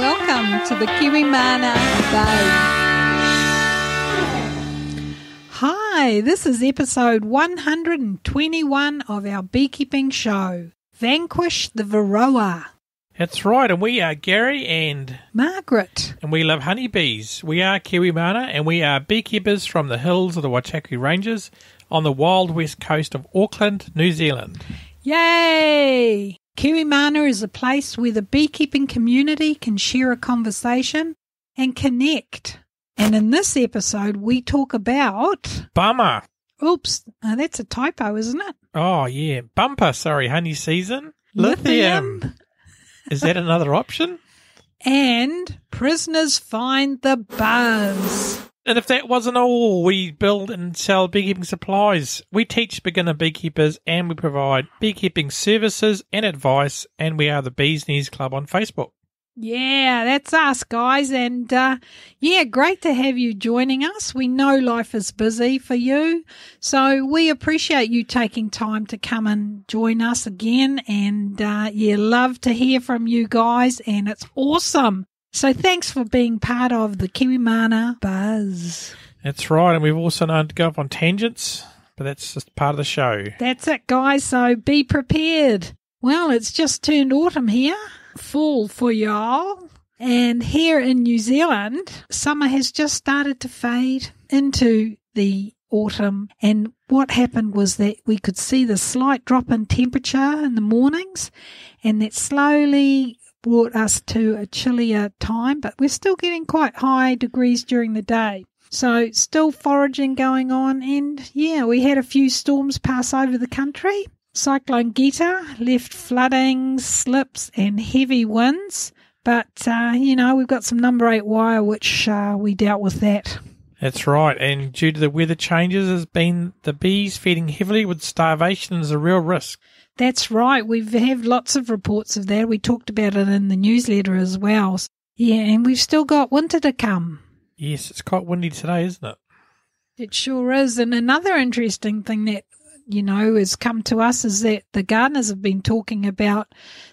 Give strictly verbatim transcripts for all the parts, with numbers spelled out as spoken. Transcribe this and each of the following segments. Welcome to the Kiwimana Bay. Hi, this is episode one hundred twenty-one of our beekeeping show, Vanquish the Varroa. That's right, and we are Gary and Margaret. And we love honeybees. We are Kiwimana, and we are beekeepers from the hills of the Waitakere Ranges on the wild west coast of Auckland, New Zealand. Yay! Kiwimana is a place where the beekeeping community can share a conversation and connect. And in this episode, we talk about... Bummer. Oops, oh, that's a typo, isn't it? Oh, yeah. Bumper, sorry, honey season. Lithium. Lithium. Is that another option? And prisoners find the buzz. And if that wasn't all, we build and sell beekeeping supplies. We teach beginner beekeepers and we provide beekeeping services and advice. And we are the Bees Knees Club on Facebook. Yeah, that's us, guys. And, uh, yeah, great to have you joining us. We know life is busy for you. So we appreciate you taking time to come and join us again. And, uh, yeah, love to hear from you guys. And it's awesome. So thanks for being part of the Kiwimana Buzz. That's right. And we've also known to go up on tangents, but that's just part of the show. That's it, guys. So be prepared. Well, it's just turned autumn here. Fall for y'all, and here in New Zealand summer has just started to fade into the autumn, and what happened was that we could see the slight drop in temperature in the mornings, and that slowly brought us to a chillier time, but we're still getting quite high degrees during the day. So still foraging going on, and yeah, we had a few storms pass over the country. Cyclone Gita left floodings, slips and heavy winds, but, uh, you know, we've got some number eight wire, which uh, we dealt with that. That's right, and due to the weather changes, has been the bees feeding heavily with starvation is a real risk. That's right, we've had lots of reports of that. We talked about it in the newsletter as well. Yeah, and we've still got winter to come. Yes, it's quite windy today, isn't it? It sure is, and another interesting thing that you know, has come to us is that the gardeners have been talking about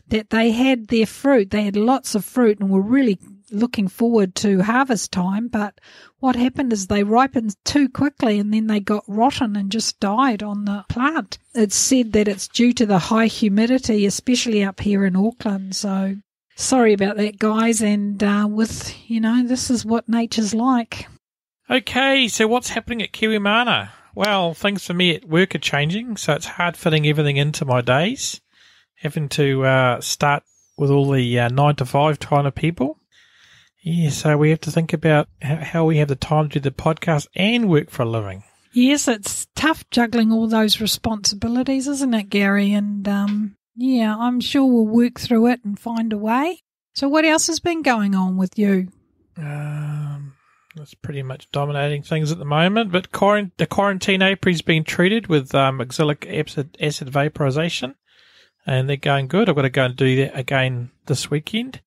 that they had their fruit. They had lots of fruit and were really looking forward to harvest time. But what happened is they ripened too quickly and then they got rotten and just died on the plant. It's said that it's due to the high humidity, especially up here in Auckland. So sorry about that, guys. And uh, with, you know, this is what nature's like. Okay, so what's happening at Kiwimana? Well, things for me at work are changing, so it's hard fitting everything into my days, having to uh, start with all the uh, nine to five kind of people. Yeah, so we have to think about how we have the time to do the podcast and work for a living. Yes, it's tough juggling all those responsibilities, isn't it, Gary? And, um, yeah, I'm sure we'll work through it and find a way. So what else has been going on with you? Um... It's pretty much dominating things at the moment, but quarant the quarantine apiary's been treated with um, oxalic acid, acid vaporization, and they're going good. I've got to go and do that again this weekend.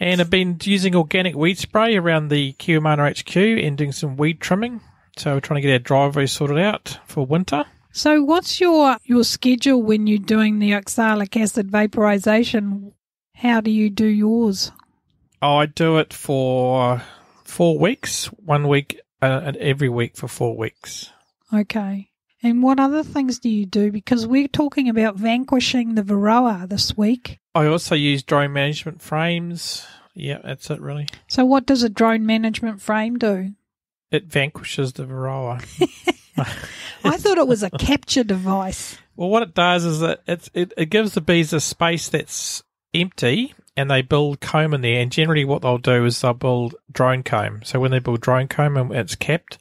And I've been using organic weed spray around the Kiwimana H Q and doing some weed trimming, so we're trying to get our driveway sorted out for winter. So what's your, your schedule when you're doing the oxalic acid vaporization? How do you do yours? Oh, I do it for... Four weeks, one week, uh, and every week for four weeks. Okay. And what other things do you do? Because we're talking about vanquishing the Varroa this week. I also use drone management frames. Yeah, that's it really. So what does a drone management frame do? It vanquishes the Varroa. I thought it was a capture device. Well, what it does is that it, it, it gives the bees a space that's empty, and they build comb in there, and generally what they'll do is they'll build drone comb. So when they build drone comb and it's capped,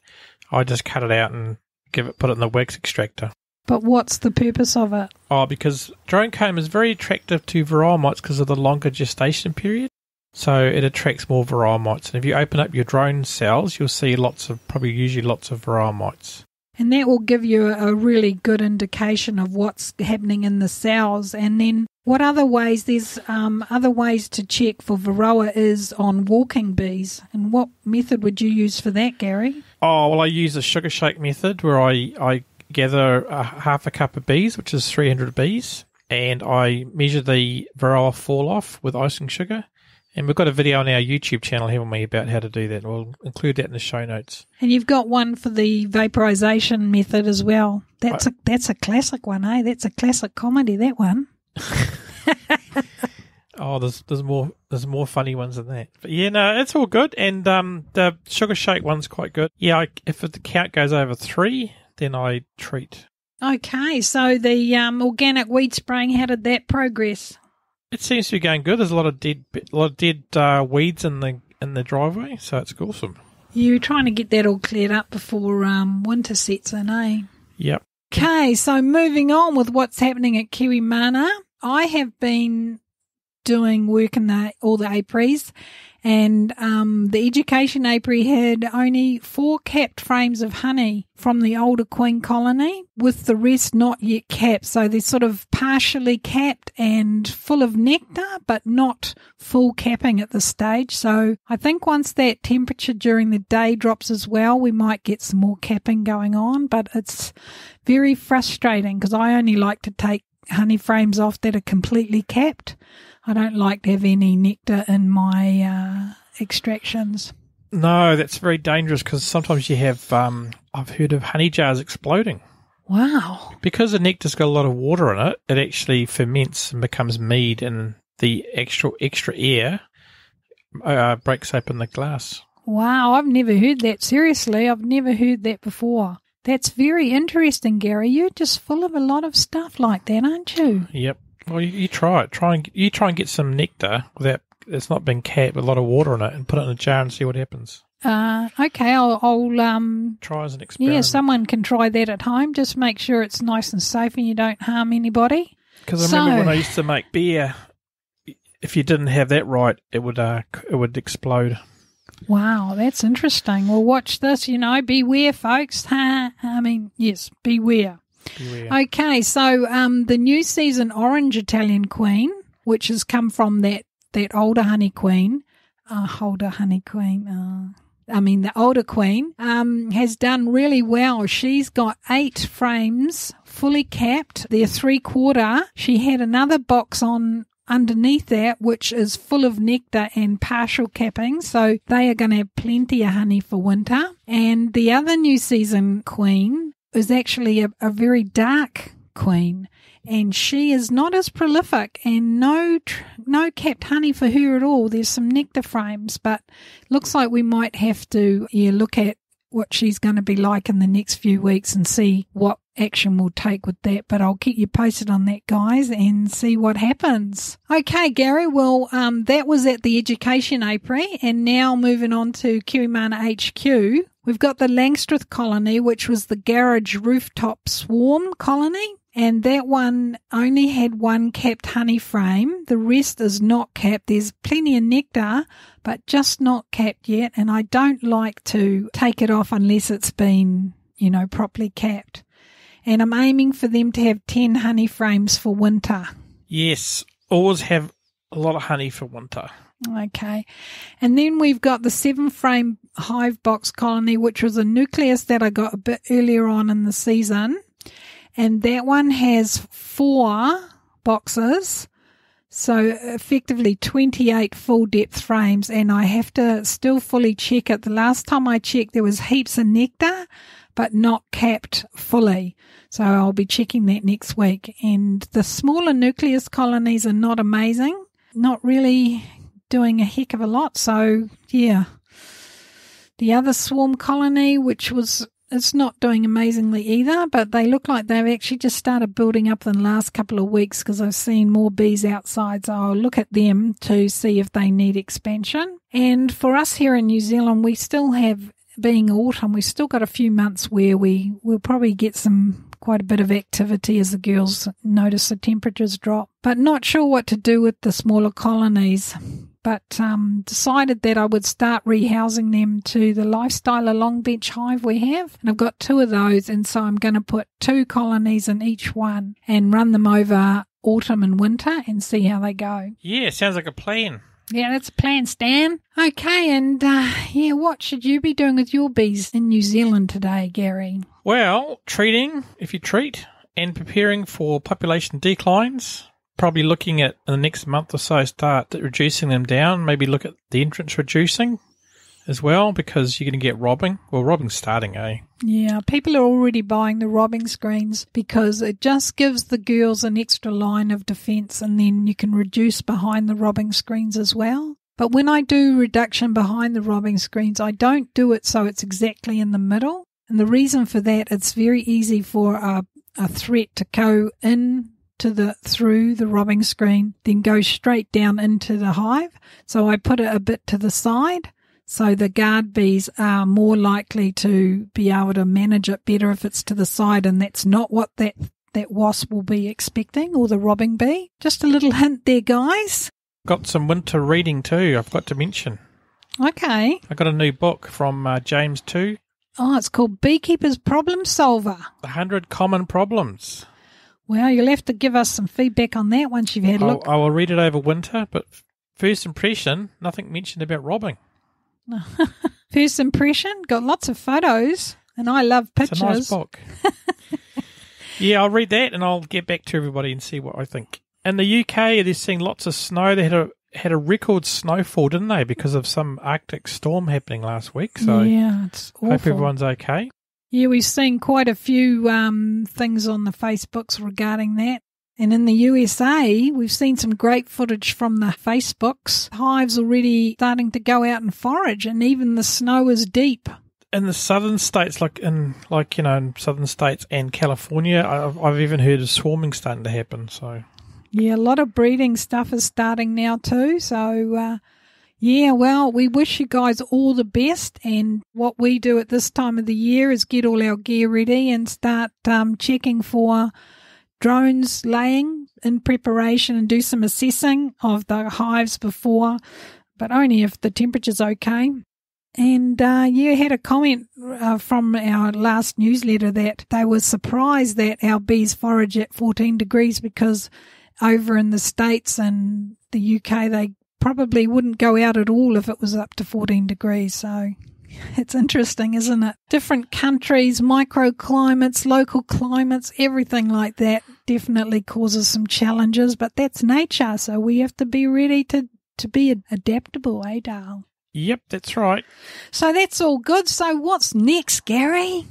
I just cut it out and give it, put it in the wax extractor. But what's the purpose of it? Oh, because drone comb is very attractive to varroa mites because of the longer gestation period. So it attracts more varroa mites. And if you open up your drone cells, you'll see lots of, probably usually lots of varroa mites. And that will give you a really good indication of what's happening in the cells. And then what other ways, there's um, other ways to check for varroa is on walking bees. And what method would you use for that, Gary? Oh, well, I use the sugar shake method where I, I gather a half a cup of bees, which is three hundred bees, and I measure the varroa fall off with icing sugar. And we've got a video on our YouTube channel, haven't we, about how to do that. We'll include that in the show notes. And you've got one for the vaporization method as well. That's, right. a, that's a classic one, eh? That's a classic comedy, that one. Oh, there's there's more there's more funny ones than that. But yeah, no, it's all good. And um, the sugar shake one's quite good. Yeah, I, if the count goes over three, then I treat. Okay, so the um, organic weed spraying, how did that progress? It seems to be going good. There's a lot of dead, a lot of dead uh, weeds in the in the driveway, so it's awesome. You're trying to get that all cleared up before um, winter sets in, eh? Yep. Okay, so moving on with what's happening at Kiwimana, I have been doing work in the, all the apiaries, and um, the education apiary had only four capped frames of honey from the older queen colony, with the rest not yet capped. So they're sort of partially capped and full of nectar, but not full capping at this stage. So I think once that temperature during the day drops as well, we might get some more capping going on. But it's very frustrating because I only like to take honey frames off that are completely capped. I don't like to have any nectar in my uh, extractions. No, that's very dangerous because sometimes you have, um, I've heard of honey jars exploding. Wow. Because the nectar's got a lot of water in it, it actually ferments and becomes mead, and the extra, extra air uh, breaks open the glass. Wow, I've never heard that. Seriously, I've never heard that before. That's very interesting, Gary. You're just full of a lot of stuff like that, aren't you? Yep. Well, you, you try it. Try and you try and get some nectar without it's not been capped with a lot of water in it, and put it in a jar and see what happens. Uh, okay, I'll, I'll um try as an experiment. Yeah, someone can try that at home. Just make sure it's nice and safe, and you don't harm anybody. Because I so, remember when I used to make beer, if you didn't have that right, it would uh it would explode. Wow, that's interesting. Well, watch this, you know, beware, folks. I mean, yes, beware. beware. Okay, so um, the new season orange Italian queen, which has come from that, that older honey queen, uh, older honey queen, uh, I mean the older queen, um, has done really well. She's got eight frames fully capped. They're three-quarter. She had another box on underneath that, which is full of nectar and partial capping, so they are going to have plenty of honey for winter. And the other new season queen is actually a, a very dark queen, and she is not as prolific, and no tr no capped honey for her at all. There's some nectar frames, but looks like we might have to yeah look at what she's going to be like in the next few weeks and see what action we'll take with that. But I'll keep you posted on that, guys, and see what happens. Okay, Gary, well, um, that was at the Education Apiary, and now moving on to Kiwimana H Q. We've got the Langstroth colony, which was the garage rooftop swarm colony, and that one only had one capped honey frame. The rest is not capped. There's plenty of nectar, but just not capped yet, and I don't like to take it off unless it's been, you know, properly capped. And I'm aiming for them to have ten honey frames for winter. Yes, always have a lot of honey for winter. Okay. And then we've got the seven-frame hive box colony, which was a nucleus that I got a bit earlier on in the season. And that one has four boxes, so effectively twenty-eight full-depth frames. And I have to still fully check it. The last time I checked, there was heaps of nectar, but not capped fully. So I'll be checking that next week. And the smaller nucleus colonies are not amazing, not really doing a heck of a lot. So, yeah. The other swarm colony, which was, it's not doing amazingly either, but they look like they've actually just started building up in the last couple of weeks because I've seen more bees outside. So I'll look at them to see if they need expansion. And for us here in New Zealand, we still have, being autumn, we've still got a few months where we will probably get some quite a bit of activity as the girls notice the temperatures drop. But not sure what to do with the smaller colonies. But um, decided that I would start rehousing them to the Lifestyler Long Bench hive we have. And I've got two of those, and so I'm going to put two colonies in each one and run them over autumn and winter and see how they go. Yeah, sounds like a plan. Yeah, that's a plan, Stan. Okay, and uh, yeah, what should you be doing with your bees in New Zealand today, Gary? Well, treating, if you treat, and preparing for population declines, probably looking at in the next month or so, start reducing them down. Maybe look at the entrance reducing as well, because you're going to get robbing. Well, robbing's starting, eh? Yeah, people are already buying the robbing screens because it just gives the girls an extra line of defence, and then you can reduce behind the robbing screens as well. But when I do reduction behind the robbing screens, I don't do it so it's exactly in the middle. And the reason for that, it's very easy for a, a threat to go in to the through the robbing screen, then go straight down into the hive. So I put it a bit to the side. So the guard bees are more likely to be able to manage it better if it's to the side, and that's not what that, that wasp will be expecting, or the robbing bee. Just a little hint there, guys. Got some winter reading too, I've got to mention. Okay. I got a new book from uh, James too. Oh, it's called Beekeeper's Problem Solver. one hundred Common Problems. Well, you'll have to give us some feedback on that once you've had a look. I will read it over winter, but first impression, nothing mentioned about robbing. First impression, got lots of photos, and I love pictures. It's a nice book. Yeah, I'll read that and I'll get back to everybody and see what I think. In the U K, they're seeing lots of snow. They had a had a record snowfall, didn't they, because of some Arctic storm happening last week. So yeah, it's awful. Hope everyone's okay. Yeah, we've seen quite a few um, things on the Facebooks regarding that. And in the U S A, we've seen some great footage from the Facebooks. Hives already starting to go out and forage, and even the snow is deep. In the southern states, like in like you know, in southern states and California, I've, I've even heard of swarming starting to happen. So yeah, a lot of breeding stuff is starting now too. So uh, yeah, well, we wish you guys all the best, and what we do at this time of the year is get all our gear ready and start um, checking for drones laying in preparation, and do some assessing of the hives before, but only if the temperature's okay. And uh, you had a comment uh, from our last newsletter that they were surprised that our bees forage at fourteen degrees because over in the States and the U K they probably wouldn't go out at all if it was up to fourteen degrees. So it's interesting, isn't it? Different countries, microclimates, local climates, everything like that definitely causes some challenges, but that's nature, so we have to be ready to, to be adaptable, eh, Dale? Yep, that's right. So that's all good. So what's next, Gary?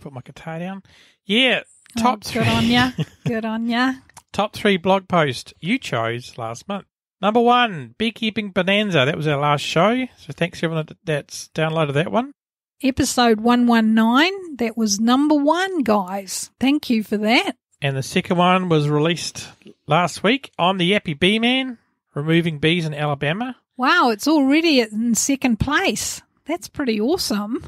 Put my guitar down. Yeah, top oh, good three. on ya. Good on ya. Top three blog posts you chose last month. Number one, beekeeping bonanza. That was our last show, so thanks everyone that's downloaded that one. Episode one one nine. That was number one, guys. Thank you for that. And the second one was released last week. I'm the Yappy Bee Man, removing bees in Alabama. Wow, it's already in second place. That's pretty awesome.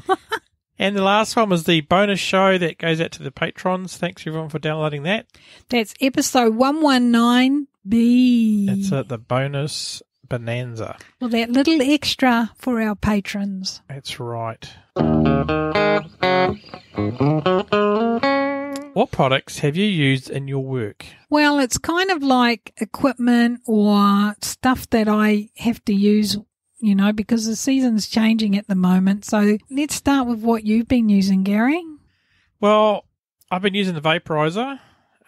And the last one was the bonus show that goes out to the patrons. Thanks, everyone, for downloading that. That's episode one nineteen B. That's it, the bonus bonanza. Well, that little extra for our patrons. That's right. What products have you used in your work? Well, it's kind of like equipment or stuff that I have to use, you know, because the season's changing at the moment. So let's start with what you've been using, Gary. Well, I've been using the vaporizer.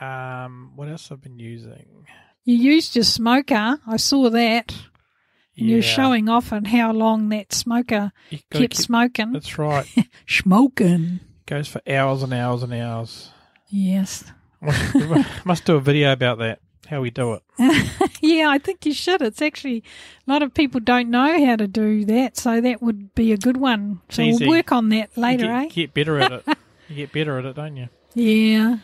Um, what else I've been using? You used your smoker. I saw that. And yeah. You're showing off on how long that smoker kept keep, smoking. That's right. Smoking. Goes for hours and hours and hours. Yes. We must do a video about that, how we do it. Yeah, I think you should. It's actually, a lot of people don't know how to do that, so that would be a good one. So easy. We'll work on that later, you get, eh? Get better at it. You get better at it, don't you? Yeah.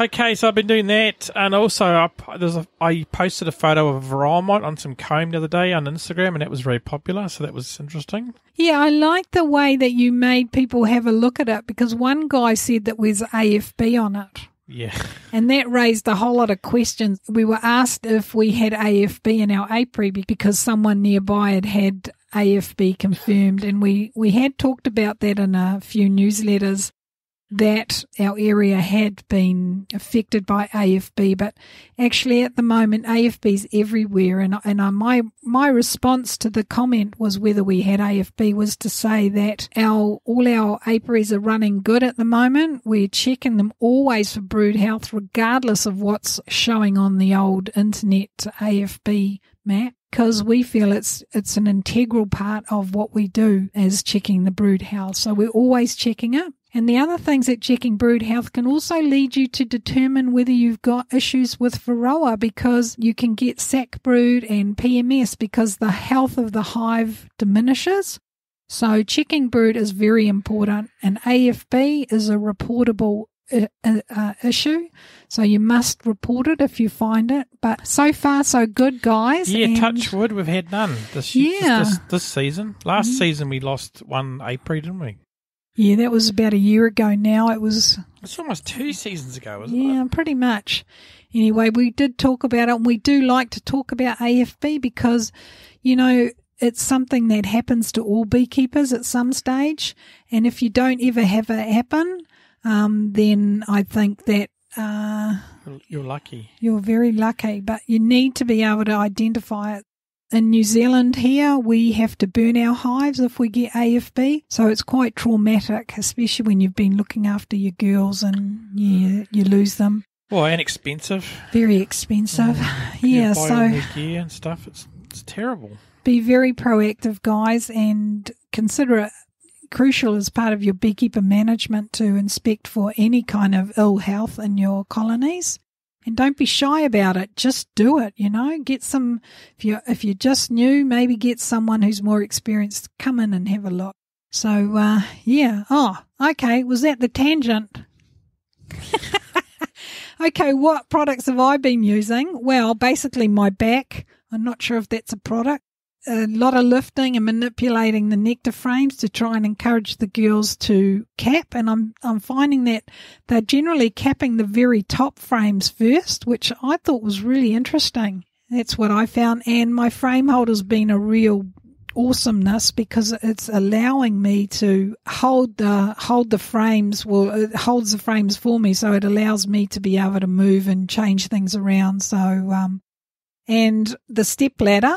Okay, so I've been doing that, and also I, there's a, I posted a photo of varroa mite on some comb the other day on Instagram, and that was very popular, so that was interesting. Yeah, I like the way that you made people have a look at it, because one guy said that there's A F B on it. Yeah. And that raised a whole lot of questions. We were asked if we had A F B in our apiary because someone nearby had had A F B confirmed, and we, we had talked about that in a few newsletters. that our area had been affected by A F B, but actually at the moment A F B's everywhere. And and I, my my response to the comment was whether we had A F B was to say that our all our apiaries are running good at the moment. We're checking them always for brood health, regardless of what's showing on the old internet A F B map, because we feel it's it's an integral part of what we do as checking the brood health. So we're always checking it. And the other things that checking brood health can also lead you to determine whether you've got issues with Varroa, because you can get sac brood and P M S because the health of the hive diminishes. So checking brood is very important, and A F B is a reportable Uh, uh, issue, so you must report it if you find it. But so far so good, guys. Yeah, and touch wood, we've had none this yeah. this, this season. Last mm-hmm. season we lost one apiary, didn't we? Yeah, that was about a year ago now. It was It's almost two seasons ago, wasn't yeah, it? Yeah, pretty much. Anyway, we did talk about it, and we do like to talk about A F B because, you know, it's something that happens to all beekeepers at some stage, and if you don't ever have it happen, Um, then I think that uh, you're lucky. You're very lucky, but you need to be able to identify it. In New Zealand here, we have to burn our hives if we get A F B, so it's quite traumatic, especially when you've been looking after your girls and yeah, you lose them. Well, and expensive. Very expensive. Mm. Yeah, you buy so all their gear and stuff. It's it's terrible. Be very proactive, guys, and consider it crucial as part of your beekeeper management to inspect for any kind of ill health in your colonies, and don't be shy about it. Just do it. You know, get some. If you if you're just new, maybe get someone who's more experienced. Come in and have a look. So uh, yeah. Oh, okay. Was that the tangent? Okay. What products have I been using? Well, basically my back. I'm not sure if that's a product. A lot of lifting and manipulating the nectar frames to try and encourage the girls to cap, and I'm I'm finding that they're generally capping the very top frames first, which I thought was really interesting. That's what I found, and my frame holder's been a real awesomeness because it's allowing me to hold the hold the frames. Well, it holds the frames for me, so it allows me to be able to move and change things around. So, um, and the step ladder,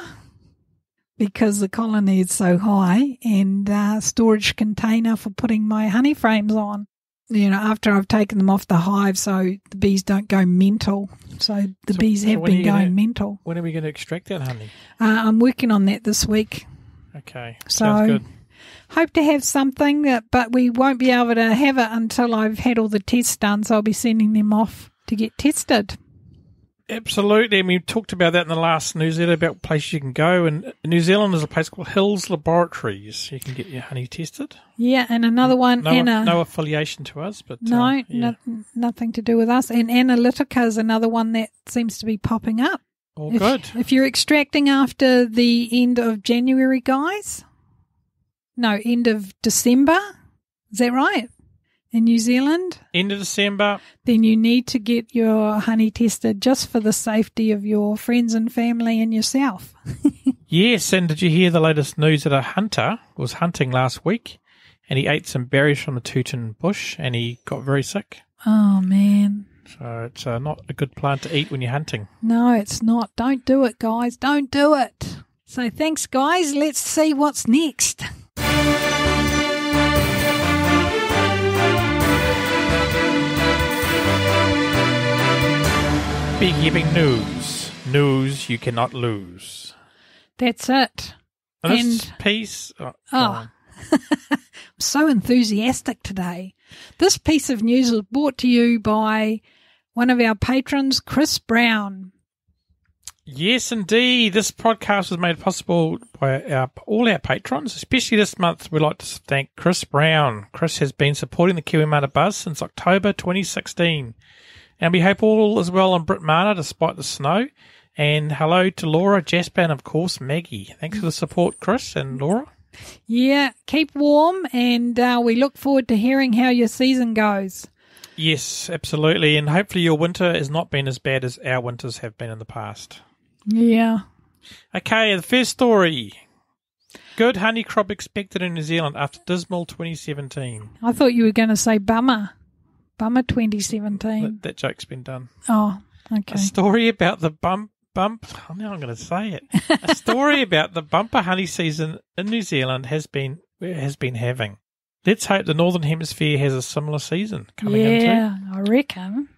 because the colony is so high, and uh, storage container for putting my honey frames on, you know, after I've taken them off the hive so the bees don't go mental. So the so, bees have so been going gonna, mental. When are we going to extract that honey? Uh, I'm working on that this week. Okay, so sounds good. Hope to have something, that, but we won't be able to have it until I've had all the tests done, so I'll be sending them off to get tested. Absolutely, and we talked about that in the last newsletter about places you can go. And in New Zealand there's a place called Hills Laboratories. You can get your honey tested. Yeah, and another one. No, Anna, no affiliation to us, but no, uh, yeah. no, nothing to do with us. And Analytica is another one that seems to be popping up. All if, good. If you're extracting after the end of January, guys. No, end of December. Is that right? In New Zealand? End of December. Then you need to get your honey tested just for the safety of your friends and family and yourself. Yes, and did you hear the latest news that a hunter was hunting last week and he ate some berries from the Tutu bush and he got very sick? Oh, man. So it's uh, not a good plant to eat when you're hunting. No, it's not. Don't do it, guys. Don't do it. So thanks, guys. Let's see what's next. Beekeeping news. News you cannot lose. That's it. And this piece... Oh. oh. I'm so enthusiastic today. This piece of news was brought to you by one of our patrons, Chris Brown. Yes, indeed. This podcast was made possible by our, all our patrons, especially this month. We'd like to thank Chris Brown. Chris has been supporting the Kiwimana Buzz since October twenty sixteen. And we hope all is well in Britmarna despite the snow. And hello to Laura, Jasper, and of course Maggie. Thanks for the support, Chris and Laura. Yeah, keep warm, and uh, we look forward to hearing how your season goes. Yes, absolutely. And hopefully your winter has not been as bad as our winters have been in the past. Yeah. Okay, the first story. Good honey crop expected in New Zealand after dismal twenty seventeen. I thought you were going to say bummer. Bummer twenty seventeen. That, that joke's been done. Oh, okay. A story about the bump, bump, oh, now I'm going to say it. A story about the bumper honey season in New Zealand has been, has been having. Let's hope the Northern Hemisphere has a similar season coming yeah, into. Yeah, I reckon.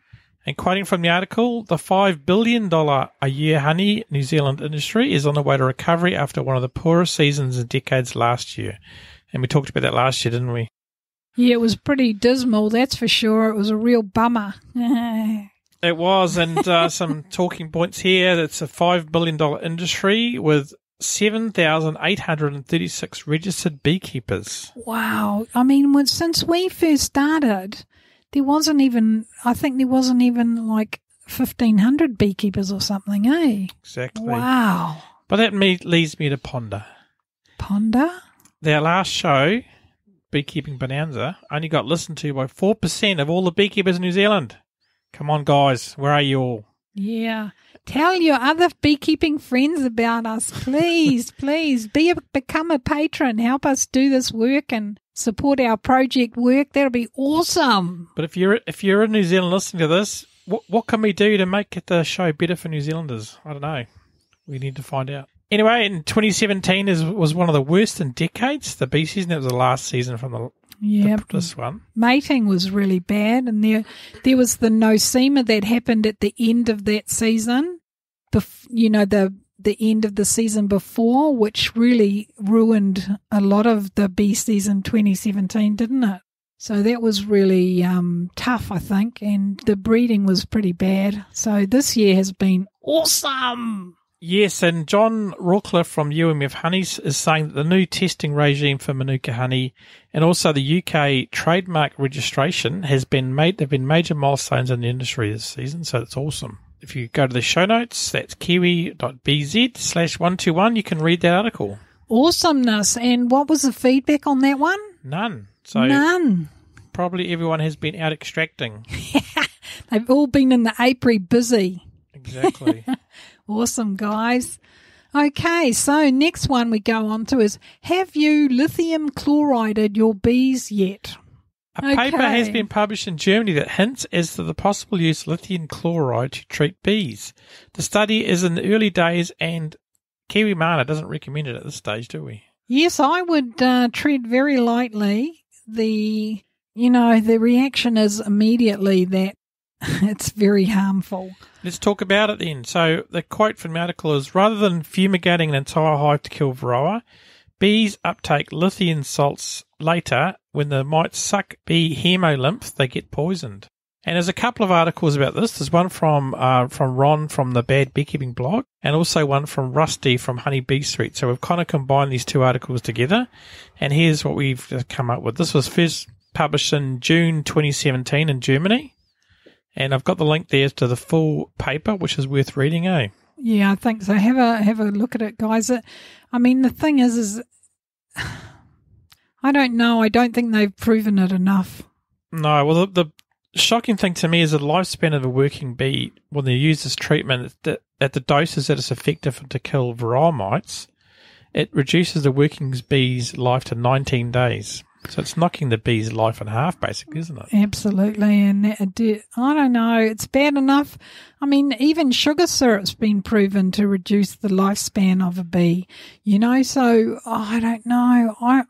And quoting from the article, the five billion dollars a year honey New Zealand industry is on the way to recovery after one of the poorest seasons in decades last year. And we talked about that last year, didn't we? Yeah, it was pretty dismal, that's for sure. It was a real bummer. It was, and uh, some talking points here. It's a five billion dollars industry with seven thousand eight hundred thirty-six registered beekeepers. Wow. I mean, when, since we first started, there wasn't even, I think there wasn't even like fifteen hundred beekeepers or something, eh? Exactly. Wow. But that me- leads me to ponder. Ponder? Their last show, Beekeeping Bonanza, only got listened to by four percent of all the beekeepers in New Zealand. Come on, guys. Where are you all? Yeah. Tell your other beekeeping friends about us. Please, please be a, become a patron. Help us do this work and support our project work. That'll be awesome. But if you're if you're in New Zealand listening to this, what, what can we do to make the show better for New Zealanders? I don't know. We need to find out. Anyway, in twenty seventeen is was one of the worst in decades, the bee season. That was the last season from the, yep. the this one. Mating was really bad, and there there was the nosema that happened at the end of that season, bef- you know, the, the end of the season before, which really ruined a lot of the bee season twenty seventeen, didn't it? So that was really um, tough, I think, and the breeding was pretty bad. So this year has been awesome. Yes, and John Rawcliffe from U M F Honeys is saying that the new testing regime for Manuka honey and also the U K trademark registration has been made. There have been major milestones in the industry this season, so it's awesome. If you go to the show notes, that's kiwi dot b z slash one two one, you can read that article. Awesomeness. And what was the feedback on that one? None. So None. Probably everyone has been out extracting. They've all been in the apiary busy. Exactly. Awesome, guys. Okay, so next one we go on to is, have you lithium chlorided your bees yet? A okay. paper has been published in Germany that hints as to the possible use of lithium chloride to treat bees. The study is in the early days and Kiwimana doesn't recommend it at this stage, do we? Yes, I would uh, tread very lightly. The, you know, the reaction is immediately that it's very harmful. Let's talk about it then. So the quote from the article is, rather than fumigating an entire hive to kill varroa, bees uptake lithium salts later. When the mites suck bee hemolymph, they get poisoned. And there's a couple of articles about this. There's one from uh, from Ron from the Bad Beekeeping blog and also one from Rusty from Honey Bee Street. So we've kind of combined these two articles together. And here's what we've come up with. This was first published in June twenty seventeen in Germany. And I've got the link there to the full paper, which is worth reading, eh? Yeah, I think so. Have a have a look at it, guys. It, I mean, the thing is, is I don't know. I don't think they've proven it enough. No. Well, the, the shocking thing to me is the lifespan of a working bee when they use this treatment that at the doses that it's effective to kill varroa mites, it reduces the working bee's life to nineteen days. So it's knocking the bee's life in half, basically, isn't it? Absolutely. And that, I don't know, it's bad enough. I mean, even sugar syrup's been proven to reduce the lifespan of a bee, you know. So oh, I don't know. I,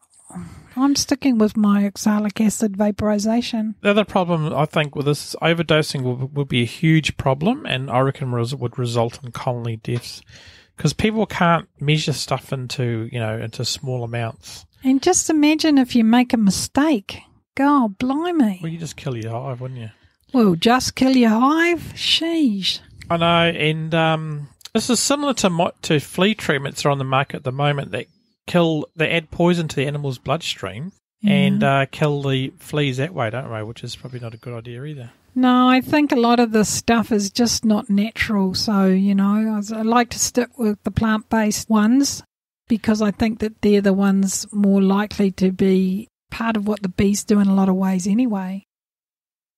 I'm sticking with my oxalic acid vaporization. The other problem, I think, with this is overdosing will, will be a huge problem, and I reckon would result in colony deaths because people can't measure stuff into, you know, into small amounts. And just imagine if you make a mistake. God, blimey. Well, you just kill your hive, wouldn't you? Well, just kill your hive? Sheesh. I know, and um, this is similar to to flea treatments that are on the market at the moment that kill, they add poison to the animal's bloodstream yeah. and uh, kill the fleas that way, don't they? Which is probably not a good idea either. No, I think a lot of this stuff is just not natural. So, you know, I like to stick with the plant-based ones, because I think that they're the ones more likely to be part of what the bees do in a lot of ways anyway.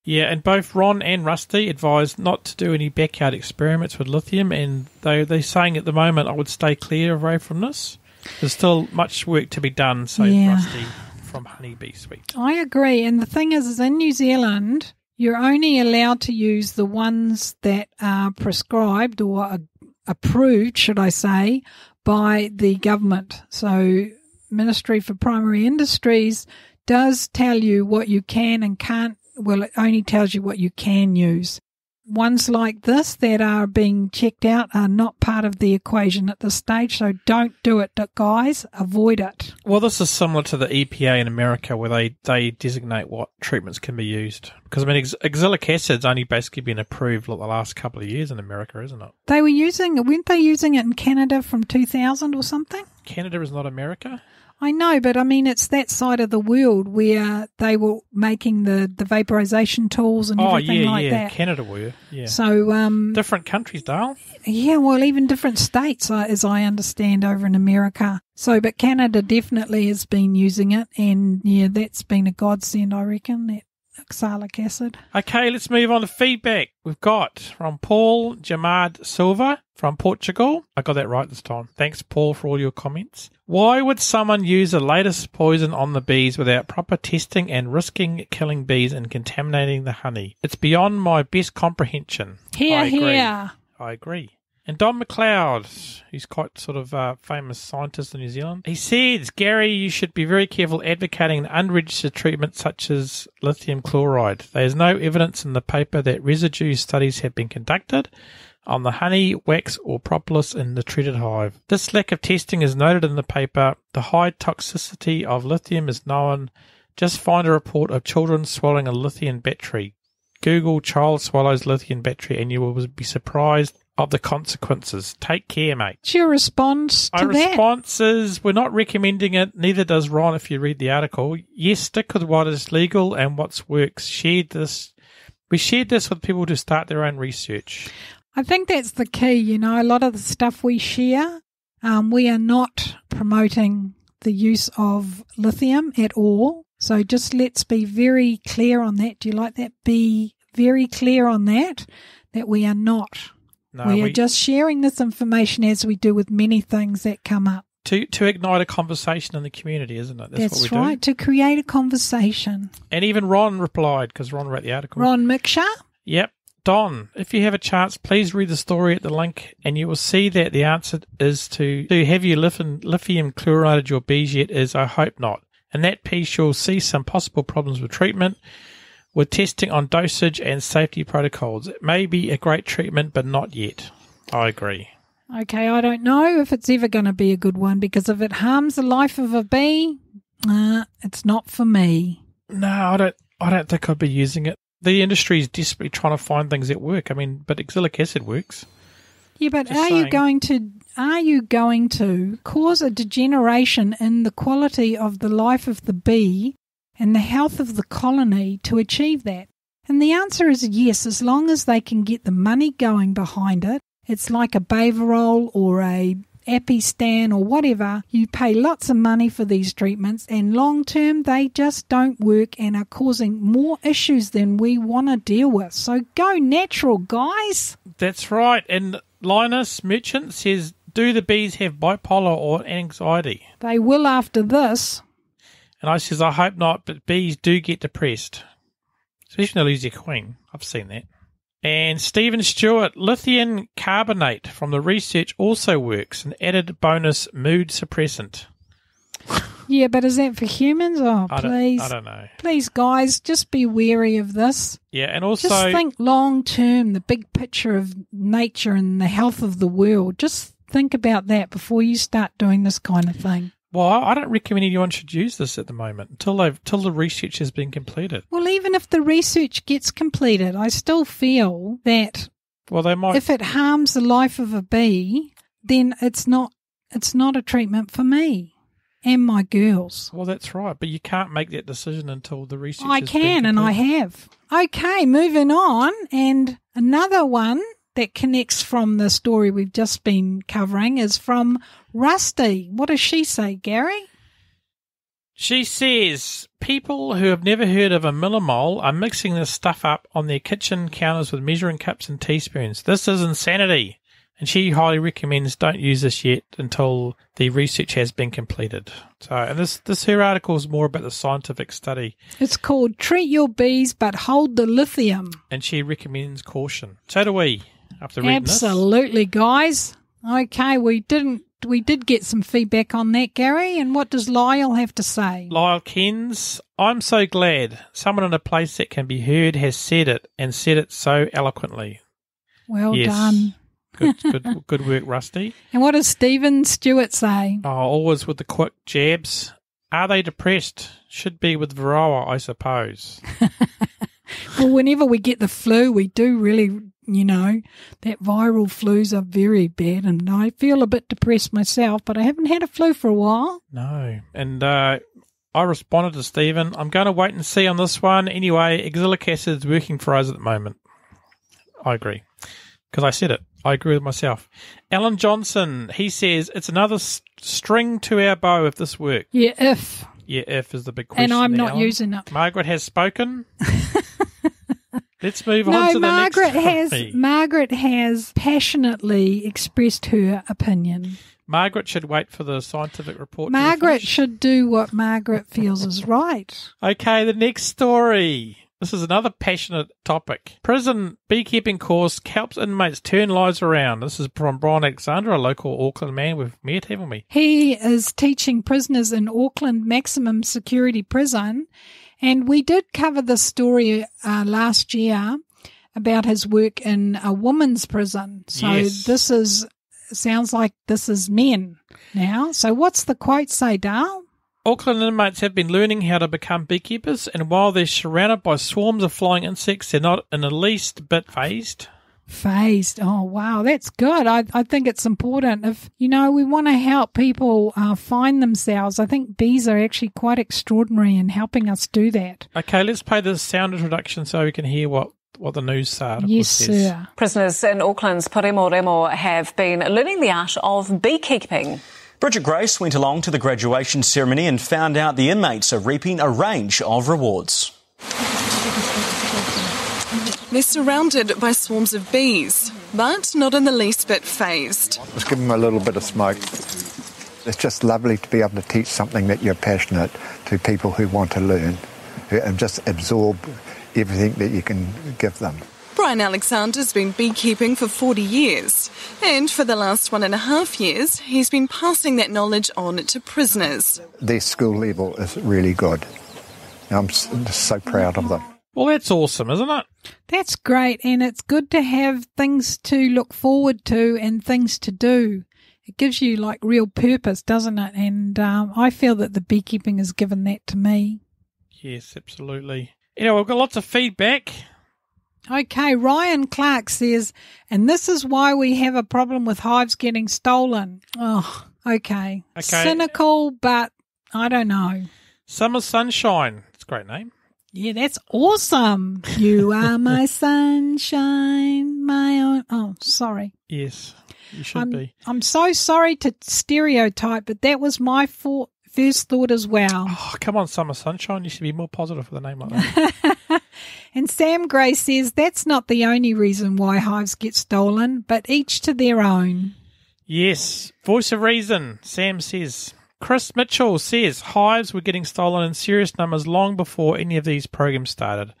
Yeah, and both Ron and Rusty advised not to do any backyard experiments with lithium, and they, they're saying at the moment I would stay clear away from this. There's still much work to be done, so yeah. Rusty from Honey Bee Suite. I agree, and the thing is, is in New Zealand, You're only allowed to use the ones that are prescribed or approved, should I say, by the government. So Ministry for Primary Industries does tell you what you can and can't. Well, it only tells you what you can use. Ones like this that are being checked out are not part of the equation at this stage, so don't do it, guys. Avoid it. Well, this is similar to the E P A in America where they, they designate what treatments can be used. Because, I mean, oxalic acid's only basically been approved like, the last couple of years in America, isn't it? They were using it. Weren't they using it in Canada from two thousand or something? Canada is not America? I know, but I mean, it's that side of the world where they were making the, the vaporization tools and oh, everything yeah, like yeah. that. Oh, yeah, yeah, Canada were, yeah. So, um, different countries, Dale. Yeah, well, even different states, as I understand, over in America. So, but Canada definitely has been using it, and yeah, that's been a godsend, I reckon, that oxalic acid. Okay, let's move on to feedback. We've got from Paul Jamad Silva from Portugal. I got that right this time. Thanks, Paul, for all your comments. Why would someone use the latest poison on the bees without proper testing and risking killing bees and contaminating the honey? It's beyond my best comprehension. Here, I agree. Here. I agree. And Don McLeod, who's quite sort of a famous scientist in New Zealand, he says, Gary, you should be very careful advocating an unregistered treatment such as lithium chloride. There is no evidence in the paper that residue studies have been conducted on the honey, wax, or propolis in the treated hive. This lack of testing is noted in the paper. The high toxicity of lithium is known. Just find a report of children swallowing a lithium battery. Google child swallows lithium battery and you will be surprised of the consequences. Take care, mate. What's your response to Our that? Our response is we're not recommending it. Neither does Ron if you read the article. Yes, stick with what is legal and what works. Share this. We shared this with people to start their own research. I think that's the key. You know, a lot of the stuff we share, um, we are not promoting the use of lithium at all. So just let's be very clear on that. Do you like that? Be very clear on that, that we are not. No, we are we, just sharing this information as we do with many things that come up. To to ignite a conversation in the community, isn't it? That's, That's what we right, do. To create a conversation. And even Ron replied, because Ron wrote the article. Ron Miksha? Yep. Don, if you have a chance, please read the story at the link and you will see that the answer is to, to have you lithium, lithium chlorided your bees yet is I hope not. In that piece, you'll see some possible problems with treatment. We're testing on dosage and safety protocols. It may be a great treatment, but not yet. I agree. Okay, I don't know if it's ever going to be a good one because if it harms the life of a bee, uh, it's not for me. No, I don't. I don't think I'd be using it. The industry is desperately trying to find things that work. I mean, but oxalic acid works. Yeah, but Just are saying. you going to? Are you going to cause a degeneration in the quality of the life of the bee and the health of the colony to achieve that? And the answer is yes, as long as they can get the money going behind it. It's like a Bavarol or a Apistan or whatever. You pay lots of money for these treatments and long term they just don't work and are causing more issues than we want to deal with. So go natural, guys. That's right. And Linus Merchant says, do the bees have bipolar or anxiety? They will after this. And I says, I hope not, but bees do get depressed. Especially when they lose their queen. I've seen that. And Stephen Stewart, lithium carbonate from the research also works. An added bonus mood suppressant. Yeah, but is that for humans? Oh, I please. Don't, I don't know. Please, guys, just be wary of this. Yeah, and also... Just think long-term, the big picture of nature and the health of the world. Just think about that before you start doing this kind of thing. Well, I don't recommend anyone should use this at the moment until they've, until the research has been completed. Well, even if the research gets completed, I still feel that well, they might... if it harms the life of a bee, then it's not it's not a treatment for me and my girls. Well, that's right, but you can't make that decision until the research I has can, been completed. And I have. Okay, moving on, and another one that connects from the story we've just been covering is from Rusty. What does she say, Gary? She says, people who have never heard of a millimole are mixing this stuff up on their kitchen counters with measuring cups and teaspoons. This is insanity. and she highly recommends don't use this yet until the research has been completed. So, and this, this her article is more about the scientific study. It's called Treat Your Bees But Hold the Lithium. And she recommends caution. So do we, after reading Absolutely, this. guys. Okay, we didn't. We did get some feedback on that, Gary, and what does Lyle have to say? Lyle Kens, I'm so glad someone in a place that can be heard has said it, and said it so eloquently. Well yes. done. Good, good, good work, Rusty. And what does Stephen Stewart say? Oh, always with the quick jabs. Are they depressed? Should be with Varroa, I suppose. Well, whenever we get the flu, we do really... You know, that viral flus are very bad, and I feel a bit depressed myself, but I haven't had a flu for a while. No, and uh, I responded to Stephen, I'm going to wait and see on this one. Anyway, oxalic acid is working for us at the moment. I agree, because I said it. I agree with myself. Alan Johnson, he says, it's another s string to our bow if this works. Yeah, if. Yeah, if is the big question. And I'm not Alan. using it. Margaret has spoken. Let's move no, on to Margaret the next topic. has Margaret has passionately expressed her opinion. Margaret should wait for the scientific report. Margaret should do what Margaret feels is right. Okay, the next story. This is another passionate topic. Prison beekeeping course helps inmates turn lives around. This is from Brian Alexander, a local Auckland man we've met, haven't we? He is teaching prisoners in Auckland Maximum Security Prison. And we did cover this story uh, last year about his work in a woman's prison. So yes. this is sounds like this is men now. So what's the quote say, Darl? Auckland inmates have been learning how to become beekeepers, and while they're surrounded by swarms of flying insects, they're not in the least bit phased. Phased. Oh, wow. That's good. I, I think it's important. If, you know, we want to help people uh, find themselves, I think bees are actually quite extraordinary in helping us do that. Okay, let's play the sound introduction so we can hear what what the news article yes, says. Yes, sir. Prisoners in Auckland's Poremoremo have been learning the art of beekeeping. Bridget Grace went along to the graduation ceremony and found out the inmates are reaping a range of rewards. They're surrounded by swarms of bees, but not in the least bit phased. Just give them a little bit of smoke. It's just lovely to be able to teach something that you're passionate to people who want to learn, and just absorb everything that you can give them. Brian Alexander's been beekeeping for forty years, and for the last one and a half years, he's been passing that knowledge on to prisoners. Their school level is really good. I'm so proud of them. Well, that's awesome, isn't it? That's great, and it's good to have things to look forward to and things to do. It gives you, like, real purpose, doesn't it? And um, I feel that the beekeeping has given that to me. Yes, absolutely. You know, we've got lots of feedback. Okay, Ryan Clark says, and this is why we have a problem with hives getting stolen. Oh, okay. okay. Cynical, but I don't know. Summer Sunshine. It's a great name. Yeah, that's awesome. You are my sunshine, my own... Oh, sorry. Yes, you should I'm, be. I'm so sorry to stereotype, but that was my for first thought as well. Oh, come on, Summer Sunshine. You should be more positive with a name like that. And Sam Gray says, that's not the only reason why hives get stolen, but each to their own. Yes, voice of reason, Sam says. Chris Mitchell says hives were getting stolen in serious numbers long before any of these programs started.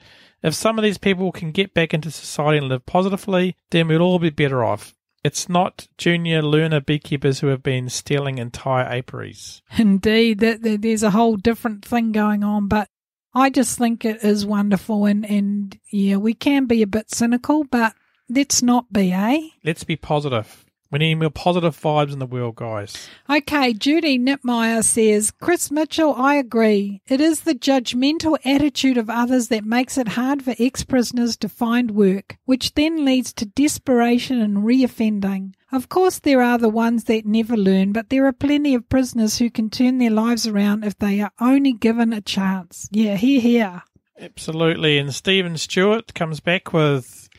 If some of these people can get back into society and live positively, then we'd all be better off. It's not junior learner beekeepers who have been stealing entire apiaries. Indeed, that, that, there's a whole different thing going on, but I just think it is wonderful. And, and yeah, we can be a bit cynical, but let's not be, eh? Let's be positive. We need more positive vibes in the world, guys. Okay, Judy Nipmeyer says, Chris Mitchell, I agree. It is the judgmental attitude of others that makes it hard for ex-prisoners to find work, which then leads to desperation and reoffending. Of course, there are the ones that never learn, but there are plenty of prisoners who can turn their lives around if they are only given a chance. Yeah, hear, hear. Absolutely. And Stephen Stewart comes back with